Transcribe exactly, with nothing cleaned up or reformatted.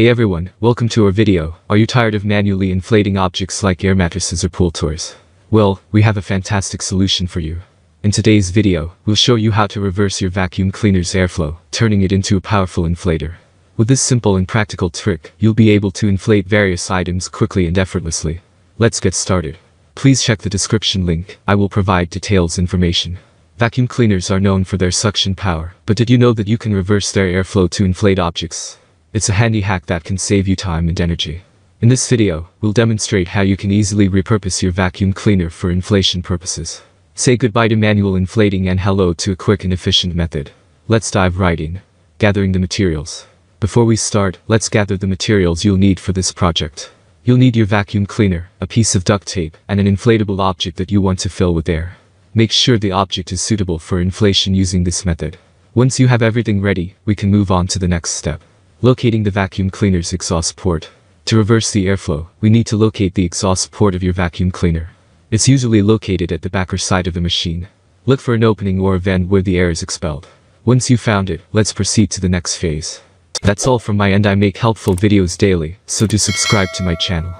Hey everyone, welcome to our video. Are you tired of manually inflating objects like air mattresses or pool toys? Well, we have a fantastic solution for you. In today's video, we'll show you how to reverse your vacuum cleaner's airflow, turning it into a powerful inflator. With this simple and practical trick, you'll be able to inflate various items quickly and effortlessly. Let's get started. Please check the description link. I will provide details information. Vacuum cleaners are known for their suction power, but did you know that you can reverse their airflow to inflate objects? It's a handy hack that can save you time and energy. In this video, we'll demonstrate how you can easily repurpose your vacuum cleaner for inflation purposes. Say goodbye to manual inflating and hello to a quick and efficient method. Let's dive right in. Gathering the materials. Before we start, let's gather the materials you'll need for this project. You'll need your vacuum cleaner, a piece of duct tape, and an inflatable object that you want to fill with air. Make sure the object is suitable for inflation using this method. Once you have everything ready, we can move on to the next step. Locating the vacuum cleaner's exhaust port. To reverse the airflow, we need to locate the exhaust port of your vacuum cleaner. It's usually located at the back or side of the machine. Look for an opening or a vent where the air is expelled. Once you found it, let's proceed to the next phase. That's all from my end. I make helpful videos daily, so do subscribe to my channel.